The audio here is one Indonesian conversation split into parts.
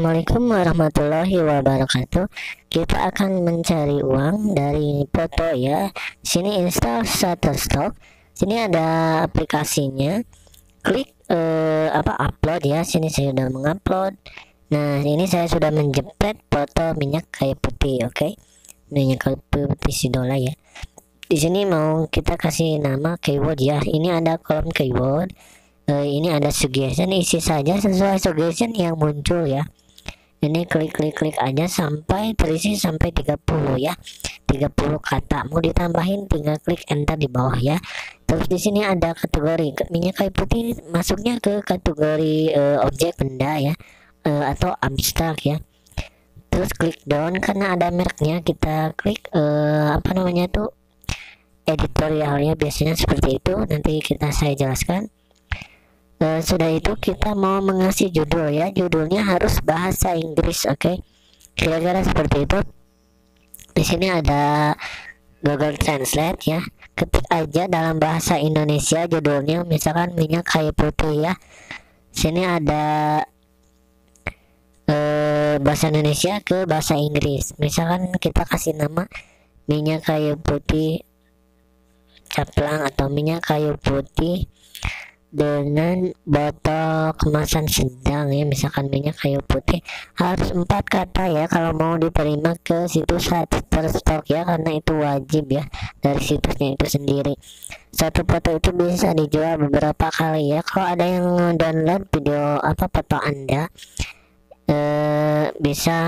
Assalamualaikum warahmatullahi wabarakatuh. Kita akan mencari uang dari foto ya. Sini install Shutterstock. Sini ada aplikasinya. Klik upload ya. Sini saya sudah mengupload. Nah, ini saya sudah menjepret foto minyak kayu putih, oke. Minyak kayu putih sidola ya. Di sini mau kita kasih nama keyword ya. Ini ada kolom keyword. Ini ada suggestion, isi saja sesuai suggestion yang muncul ya. Ini klik aja sampai terisi sampai 30 ya. 30 kata. Mau ditambahin tinggal klik enter di bawah ya. Terus di sini ada kategori. Minyak kayu putih masuknya ke kategori objek benda ya, atau abstrak ya. Terus klik down karena ada mereknya, kita klik editorialnya, biasanya seperti itu. Nanti saya jelaskan. Sudah itu kita mau mengasih judul ya, judulnya harus bahasa Inggris, oke. Kira-kira seperti itu. Di sini ada Google Translate ya, ketik aja dalam bahasa Indonesia judulnya, misalkan minyak kayu putih ya. Sini ada bahasa Indonesia ke bahasa Inggris, misalkan kita kasih nama minyak kayu putih caplang atau minyak kayu putih dengan botol kemasan sedang ya, misalkan minyak kayu putih harus 4 kata ya kalau mau diterima ke situs Shutterstock ya, karena itu wajib ya dari situsnya itu sendiri. Satu foto itu bisa dijual beberapa kali ya. Kalau ada yang download video foto Anda bisa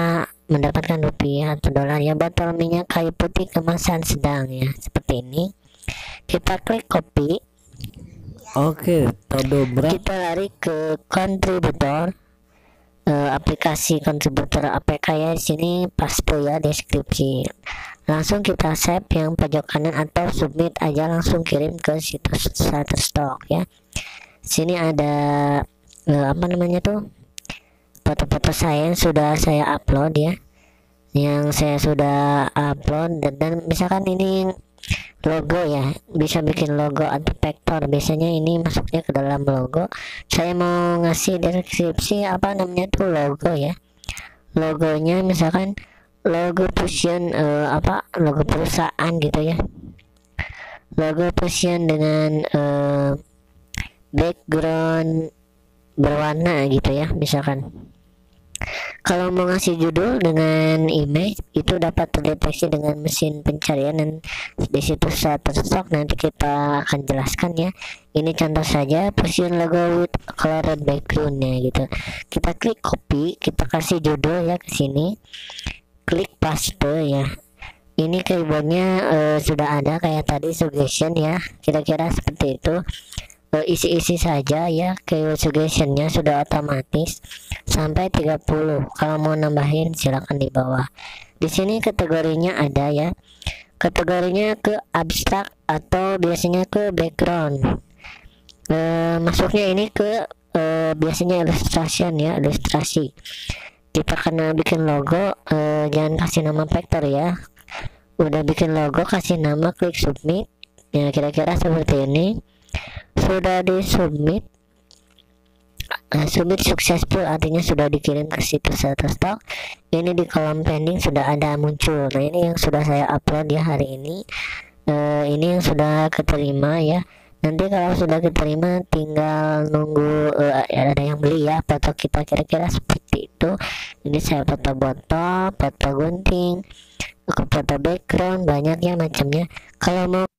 mendapatkan rupiah atau dolar ya. Botol minyak kayu putih kemasan sedang ya, seperti ini. Kita klik copy. Oke, kita lari ke kontributor, aplikasi kontributor APK ya. Sini paste ya deskripsi. Langsung kita save yang pojok kanan atau submit aja, langsung kirim ke situs Shutterstock ya. Sini ada foto-foto saya yang sudah saya upload ya, yang saya sudah upload. Dan misalkan ini logo ya, bisa bikin logo atau vektor, biasanya ini masuknya ke dalam logo. Saya mau ngasih deskripsi logo ya. Logonya misalkan logo fusion, logo perusahaan gitu ya, logo fusion dengan background berwarna gitu ya. Misalkan kalau mau ngasih judul dengan image itu dapat terdeteksi dengan mesin pencarian dan di situs Shutterstock, nanti kita akan jelaskan ya. Ini contoh saja, fusion logo with colored background ya gitu. Kita klik copy, kita kasih judul ya ke sini. Klik paste ya. Ini keywordnya sudah ada kayak tadi suggestion ya. Kira-kira seperti itu. Isi-isi saja ya, keyword suggestionnya sudah otomatis sampai 30. Kalau mau nambahin silakan di bawah. Di sini kategorinya ada ya, kategorinya ke abstrak atau biasanya ke background. Masuknya ini ke biasanya illustration ya, ilustrasi. Kita karena bikin logo, jangan kasih nama vektor ya. Udah bikin logo kasih nama, klik submit ya. Kira-kira seperti ini. Sudah disubmit, submit successful artinya sudah dikirim ke situs Shutterstock. Ini di kolom pending sudah ada muncul. Nah, ini yang sudah saya upload ya hari ini. Ini yang sudah keterima ya. Nanti kalau sudah keterima tinggal nunggu ada yang beli ya foto kita, kira-kira seperti itu. Ini saya foto botol, foto gunting, foto background, banyaknya macamnya. Kalau mau